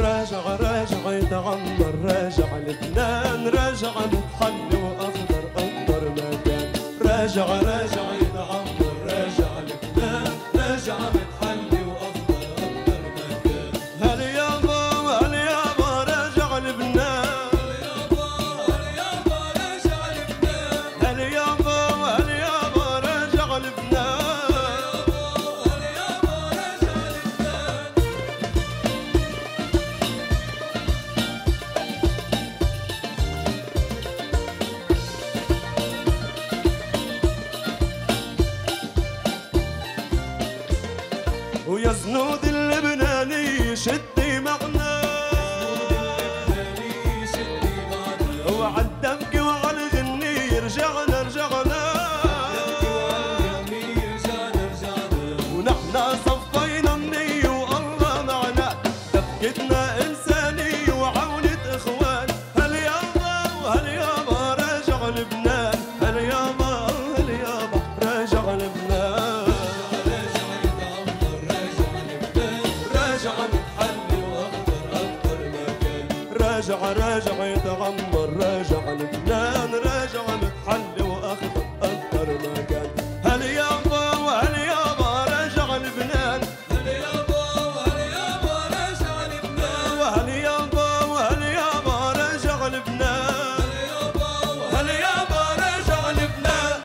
راجع راجع يتعمر راجع لبنان راجع بحل وأخضر أكتر مكان راجع راجع يتعمر راجع لبنان راجع بحل وأخضر أكتر مكان هل يابا هل يابا راجع لبنان هل يابا هل يابا راجع لبنان هل يابا هل يابا راجع لبنان ويا زنود اللبناني شدي معنا وعالدمك وعالغني رجعنا رجعنا ونحن صفينا مني والله معنا تبكتنا إنساني وعونة إخوان هل يابا هل يابا راجع لبنان هل يابا هل يابا راجع لبنان راجع راجع يتعمر راجع لبنان راجع